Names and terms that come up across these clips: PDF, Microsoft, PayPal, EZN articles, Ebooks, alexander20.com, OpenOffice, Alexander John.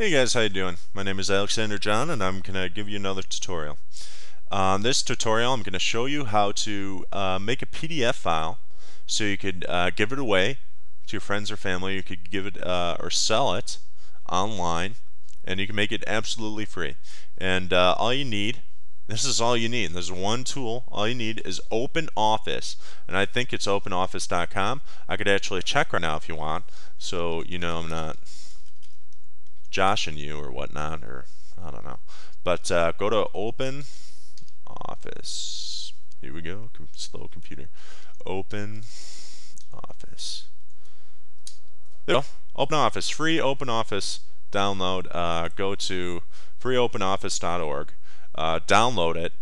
Hey guys, how you doing? My name is Alexander John and I'm going to give you another tutorial. On this tutorial I'm going to show you how to make a PDF file so you could give it away to your friends or family, you could give it or sell it online, and you can make it absolutely free. And all you need, this is all you need, there's one tool, all you need is OpenOffice, and I think it's OpenOffice.com. I could actually check right now if you want, so you know I'm not joshing you or whatnot, or I don't know, but go to OpenOffice. Here we go, slow computer. OpenOffice. There we go. OpenOffice, free OpenOffice download. Go to freeopenoffice.org. Download it.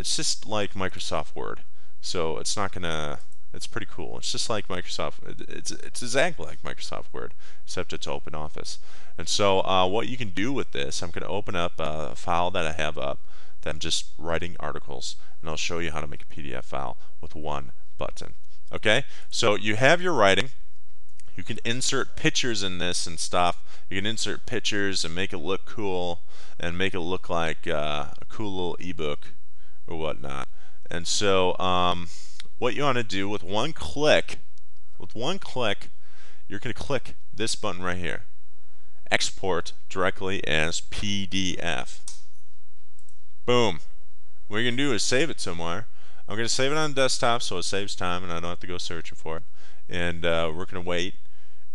It's just like Microsoft Word, so it's not gonna. It's pretty cool. It's just like Microsoft. It's exactly like Microsoft Word, except it's OpenOffice. And so what you can do with this, I'm going to open up a file that I have up that I'm just writing articles, and I'll show you how to make a PDF file with one button. Okay? So you have your writing. You can insert pictures in this and stuff. You can insert pictures and make it look cool and make it look like a cool little ebook or whatnot. And so what you want to do with one click, you're going to click this button right here. Export directly as PDF. Boom. What you're going to do is save it somewhere. I'm going to save it on desktop so it saves time and I don't have to go searching for it. And we're going to wait.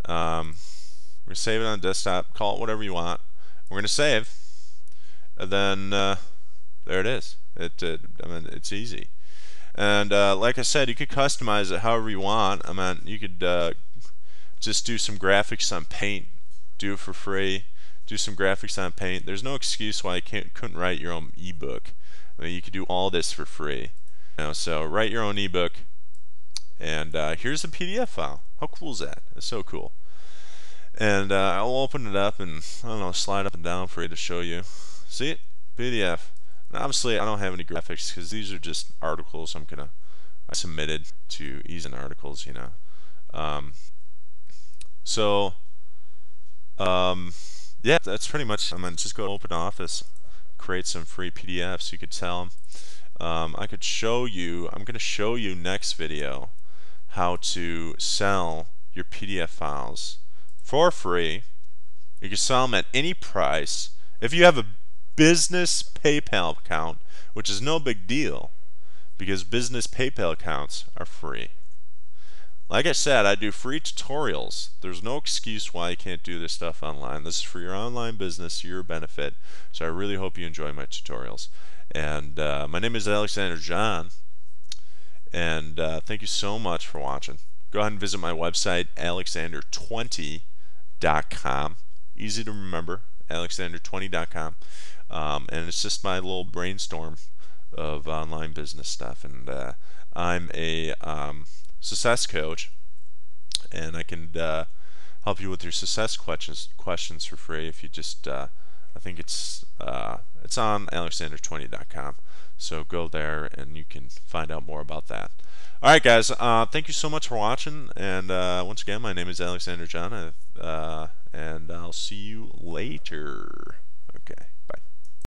We're going to save it on desktop. Call it whatever you want. We're going to save. And then there it is. I mean, it's easy. And like I said, you could customize it however you want. I mean, you could just do some graphics on Paint, do it for free, do some graphics on Paint. There's no excuse why you couldn't write your own ebook. I mean, you could do all this for free. You know, so write your own ebook, and here's the PDF file. How cool is that? It's so cool. And I'll open it up and I don't know, slide up and down for you to show you. See it? PDF. And obviously, I don't have any graphics because these are just articles I'm gonna submitted to EZN articles, you know. Yeah, that's pretty much. I mean, just go to OpenOffice, create some free PDFs. You could tell them. I could show you. I'm gonna show you next video how to sell your PDF files for free. You can sell them at any price if you have a business PayPal account, which is no big deal because business PayPal accounts are free. Like I said, I do free tutorials. There's no excuse why you can't do this stuff online. This is for your online business, your benefit. So I really hope you enjoy my tutorials. And my name is Alexander John, and thank you so much for watching. Go ahead and visit my website, alexander20.com. Easy to remember, alexander20.com. And it's just my little brainstorm of online business stuff, and I'm a success coach, and I can help you with your success questions for free if you just I think it's on alexander20.com, so go there and you can find out more about that. Alright guys, thank you so much for watching, and once again, my name is Alexander John, and I'll see you later.